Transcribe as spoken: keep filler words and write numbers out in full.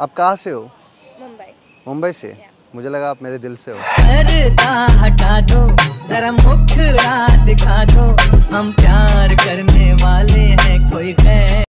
आप कहाँ से हो? मुंबई। मुंबई से? मुझे लगा आप मेरे दिल से हो। पर्दा हटा दो, जरा मुखड़ा दिखा दो, हम प्यार करने वाले हैं, कोई है।